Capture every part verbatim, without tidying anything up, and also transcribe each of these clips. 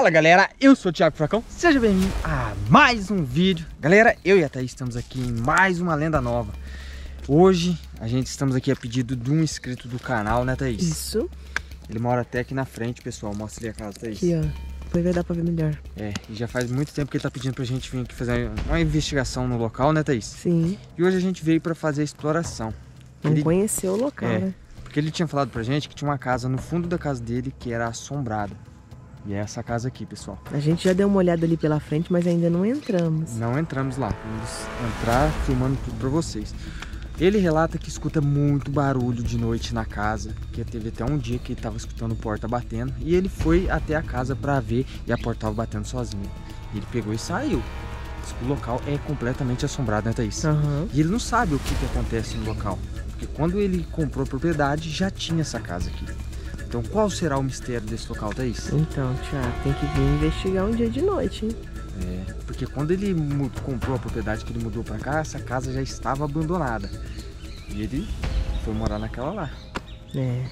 Fala galera, eu sou o Thiago Furacão, seja bem-vindo a mais um vídeo. Galera, eu e a Thaís estamos aqui em mais uma lenda nova. Hoje a gente estamos aqui a pedido de um inscrito do canal, né Thaís? Isso. Ele mora até aqui na frente, pessoal, mostra ali a casa, Thaís. Aqui ó, depois vai dar pra ver melhor. É, e já faz muito tempo que ele tá pedindo pra gente vir aqui fazer uma investigação no local, né Thaís? Sim. E hoje a gente veio pra fazer a exploração. Não ele... conheceu o local, é, né? Porque ele tinha falado pra gente que tinha uma casa no fundo da casa dele que era assombrada. E é essa casa aqui, pessoal. A gente já deu uma olhada ali pela frente, mas ainda não entramos. Não entramos lá. Vamos entrar filmando tudo pra vocês. Ele relata que escuta muito barulho de noite na casa, que teve até um dia que ele tava escutando porta batendo. E ele foi até a casa pra ver e a porta tava batendo sozinha. Ele pegou e saiu. O local é completamente assombrado, né Thaís? Uhum. E ele não sabe o que, que acontece no local. Porque quando ele comprou a propriedade, já tinha essa casa aqui. Então, qual será o mistério desse local, Thaís? Então, Thiago, tem que vir investigar um dia de noite, hein? É, porque quando ele comprou a propriedade que ele mudou pra cá, essa casa já estava abandonada. E ele foi morar naquela lá. É.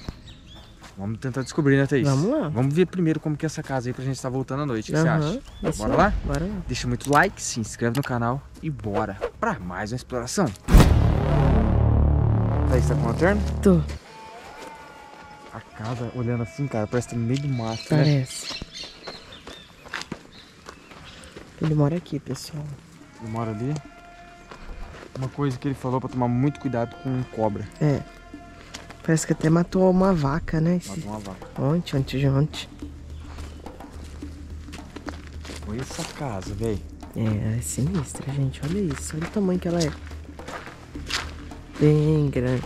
Vamos tentar descobrir, né, Thaís? Vamos lá. Vamos ver primeiro como que é essa casa aí pra gente estar voltando à noite. O que você acha? Bora lá? Bora lá. Deixa muito like, se inscreve no canal e bora pra mais uma exploração. Thaís, tá com a lanterna? Tô. A casa, olhando assim, cara, parece que tá no meio do mato, parece, né? Ele mora aqui, pessoal. Ele mora ali. Uma coisa que ele falou pra tomar muito cuidado com cobra. É. Parece que até matou uma vaca, né? Esse... Matou uma vaca. Ontem, ontem, ontem. Olha essa casa, velho. É, é sinistra, gente. Olha isso. Olha o tamanho que ela é. Bem grande.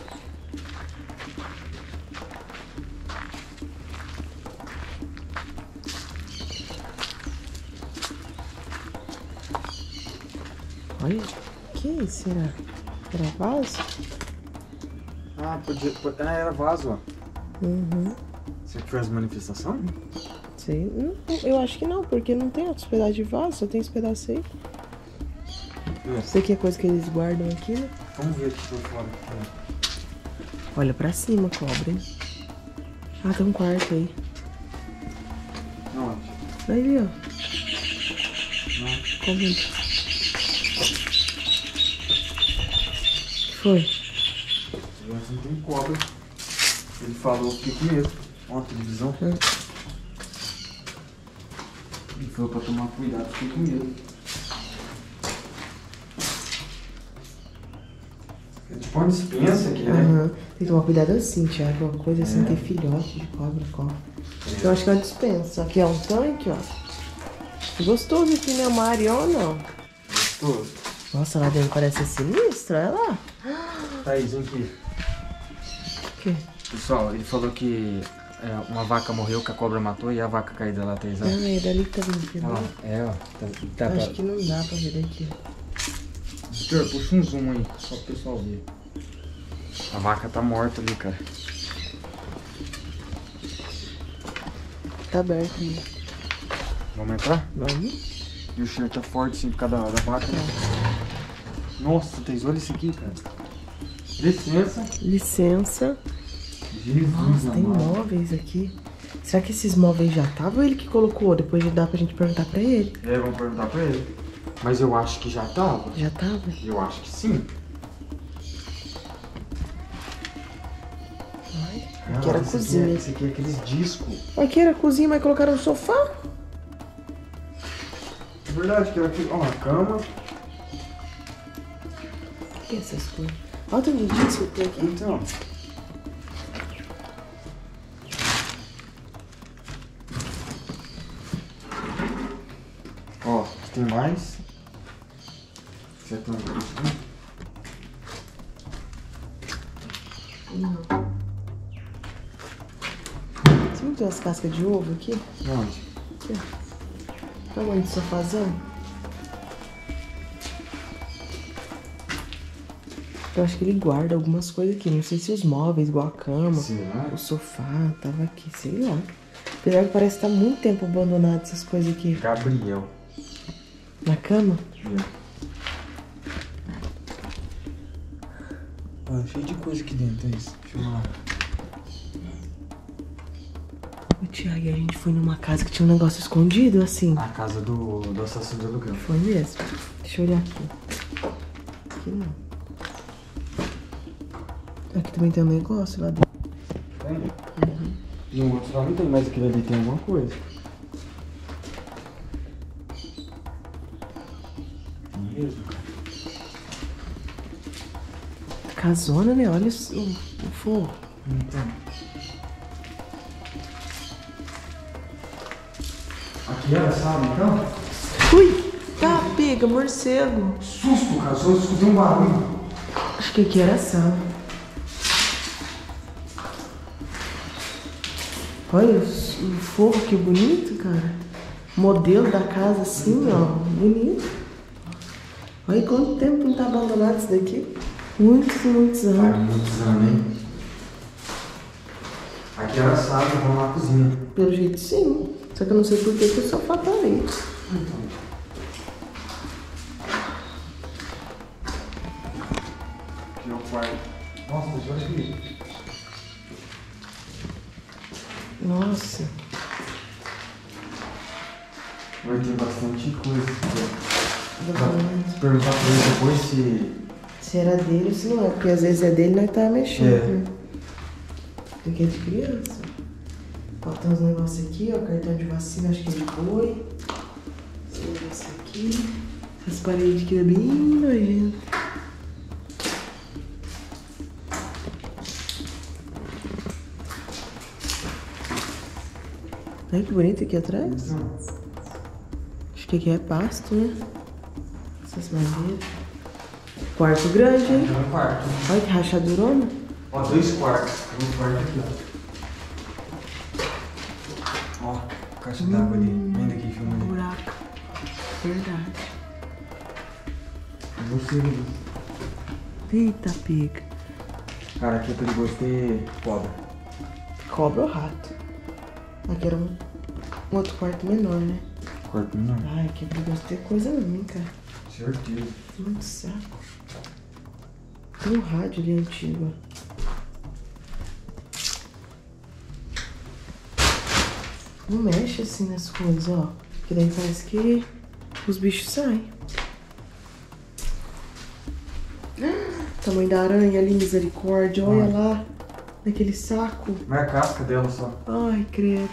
Olha, o que será? Era vaso? Ah, podia, podia, era vaso, ó. Uhum. Será que foi as manifestações? Sei, não, eu acho que não, porque não tem outros pedaços de vaso, só tem esse pedaço aí. É. Isso aqui é coisa que eles guardam aqui, né? Vamos ver aqui por fora. Olha pra cima, cobra, hein? Ah, tem um quarto aí. Não, acho. Aí, ó. Não. Como? Foi. Não tem cobra. Ele falou que com medo. Ó, a televisão. É. Ele falou pra tomar cuidado, fiquei com medo. É tipo uma dispensa aqui, né? Uhum. Tem que tomar cuidado assim, Thiago. Uma coisa assim, é. Tem filhote de cobra, cobra. É. Eu acho que é uma dispensa. Aqui é um tanque, ó. Gostoso aqui, né? Uma área ou não? Gostoso. Nossa, lá dentro parece sinistro, olha lá. Thaís, vem aqui. O quê? Pessoal, ele falou que é, uma vaca morreu, que a cobra matou e a vaca caiu da lá, Thaís. Ah, é dali que tá vindo. Ah, é, ó. Tá, tá, acho pra... que não dá pra ver daqui. Vitor, puxa um zoom aí, só pro pessoal ver. A vaca tá morta ali, cara. Tá aberto ali. Vamos entrar? Vamos. E o cheiro tá forte, assim, por causa da vaca. É. Nossa, Thaís, olha isso aqui, cara. Licença. Licença. Jesus, nossa, tem móveis aqui. Será que esses móveis já estavam ou ele que colocou? Depois dá pra gente perguntar pra ele. É, vamos perguntar pra ele. Mas eu acho que já tava. Já tava? Eu acho que sim. Ai, ah, aqui era esse cozinha. Aqui é, esse aqui é aqueles discos. Aqui era cozinha, mas colocaram um sofá. É verdade, que era aqui, ó, uma cama. O que é essas coisas? Olha o tanto de disco que tem aqui. Então. Ó, tem mais. Você tem mais aqui? Não. Você não tem as cascas de ovo aqui? Onde? Aqui, ó. Tamanho de sofazão. Eu acho que ele guarda algumas coisas aqui. Não sei se os móveis, igual a cama, o sofá, tava aqui, sei lá. Apesar que parece que tá muito tempo abandonado essas coisas aqui. Gabriel. Na cama? Olha, cheio de coisa aqui dentro, é isso. Deixa eu lá. Ô, Thiago, a gente foi numa casa que tinha um negócio escondido, assim. A casa do, do assassino do aluguel. Foi mesmo. Deixa eu olhar aqui. Aqui não. Aqui também tem um negócio lá dentro. Tem? Uhum. No outro lado não tem, mas aquele ali tem alguma coisa. Mesmo, cara. Casona, né? Olha o, o forro. Então. Aqui era, sabe, então? Ui! Tá, pega, morcego. Susto, cara. Só escutei um barulho. Acho que aqui era sala. Olha o forro, que bonito, cara. Modelo da casa assim, então. Ó. Bonito. Olha quanto tempo não tá abandonado isso daqui. Muitos e muitos anos. Faz muitos anos, hein? Aqui era sala, vamos lá na cozinha. Pelo jeito sim. Só que eu não sei por que o sofá tá ali. Então. Aqui é o quarto. Nossa, olha aqui. Nossa. Vai ter bastante coisa aqui. Pra perguntar pra ele depois se... se era dele ou se não é, porque às vezes é dele e nós tava mexendo. É. Né? Porque é de criança. Ó, tem uns negócios aqui, ó, cartão de vacina, acho que é de boi. Esse negócio aqui. Essas paredes aqui é bem nojento. Olha que bonito aqui atrás. Uhum. Acho que aqui é pasto, né? Essas maneiras. Quarto grande, hein? É um quarto. Olha que rachadurona. Ó, dois quartos. Tem um quarto aqui, ó. Ó, caixa hum, d'água ali. Vem daqui, filma ali. Buraco. Verdade. Eu gostei disso. Eita, pica. Cara, aqui é perigoso ter cobra. Cobra ou rato? Aqui era um, um outro quarto menor, né? Quarto menor. Ai, aqui é perigoso ter coisa não, hein, cara. Certeza. Muito saco. Tem um rádio ali antigo. Não mexe assim nas coisas, ó. Porque daí parece que os bichos saem. Ah, tamanho da aranha ali, misericórdia. Olha ah. lá. Naquele saco. Mas a casca dela só. Ai, credo.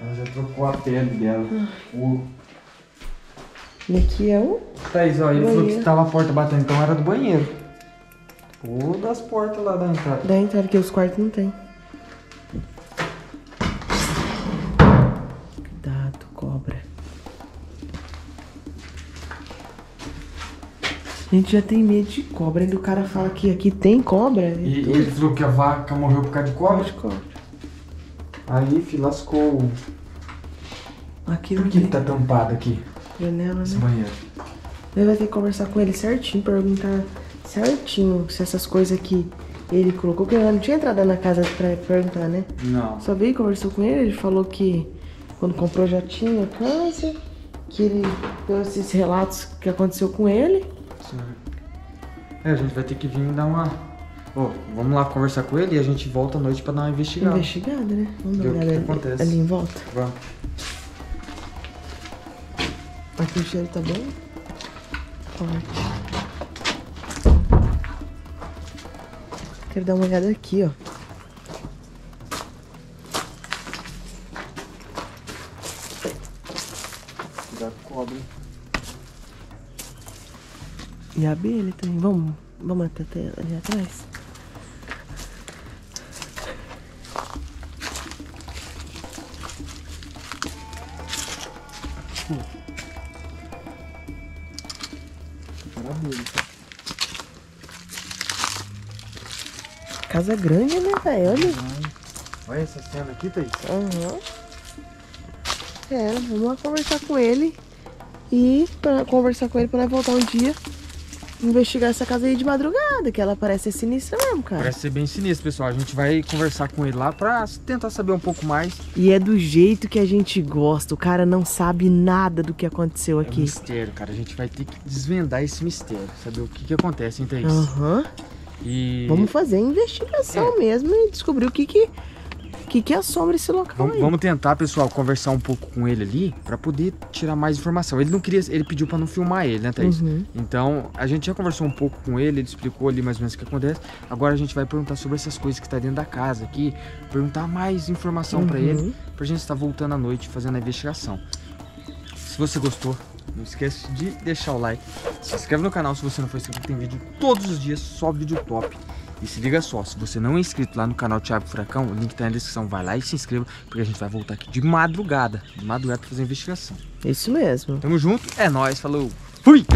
Ela já trocou a pele dela. O... E aqui é o... Thaís, ó, ele falou que tava a porta batendo, então era do banheiro. Ou das portas lá da entrada. Da entrada, que os quartos não tem. Cuidado, cobra. A gente já tem medo de cobra, ainda o cara fala que aqui tem cobra. E então... ele falou que a vaca morreu por causa de cobra? De cobra. Aí, filho, lascou. Aqui não. Por que, que tá tampado aqui? Janela, né? Ele vai ter que conversar com ele certinho, perguntar certinho se essas coisas aqui ele colocou, porque ele não tinha entrado na casa pra perguntar, né? Não. Só veio e conversou com ele, ele falou que quando comprou já tinha câncer, que ele deu esses relatos que aconteceu com ele. Sim. É, a gente vai ter que vir dar uma... Oh, vamos lá conversar com ele e a gente volta à noite pra dar uma investigada. Investigada, né? Vamos ver o que ali, acontece. Ali em volta. Vamos. Aqui o cheiro tá bom? Ótimo. Quero dar uma olhada aqui, ó. Cuidado com cobra. E a abelha também. Vamos, vamos até ali atrás. Hum. Casa grande, né, velho? Olha. Olha essa cena aqui, Thaís. Aham. É, vamos lá conversar com ele. E pra conversar com ele pra nós voltar um dia. Investigar essa casa aí de madrugada, que ela parece ser sinistra mesmo, cara. Parece ser bem sinistra, pessoal. A gente vai conversar com ele lá pra tentar saber um pouco mais. E é do jeito que a gente gosta. O cara não sabe nada do que aconteceu aqui. É um mistério, cara. A gente vai ter que desvendar esse mistério. Saber o que que acontece, então é isso. Aham. E... vamos fazer a investigação é. mesmo e descobrir o que que... que que assombra esse local vamos, aí? Vamos tentar, pessoal, conversar um pouco com ele ali pra poder tirar mais informação. Ele não queria, ele pediu pra não filmar ele, né, Thaís? Uhum. Então, a gente já conversou um pouco com ele, ele explicou ali mais ou menos o que acontece. Agora a gente vai perguntar sobre essas coisas que tá dentro da casa aqui, perguntar mais informação uhum. pra ele, pra gente estar voltando à noite fazendo a investigação. Se você gostou, não esquece de deixar o like. Se inscreve no canal se você não for inscrito, tem vídeo todos os dias, só vídeo top. E se liga só, se você não é inscrito lá no canal Thiago Furacão, o link tá na descrição, vai lá e se inscreva, porque a gente vai voltar aqui de madrugada, de madrugada pra fazer a investigação. Isso mesmo. Tamo junto, é nóis, falou, fui!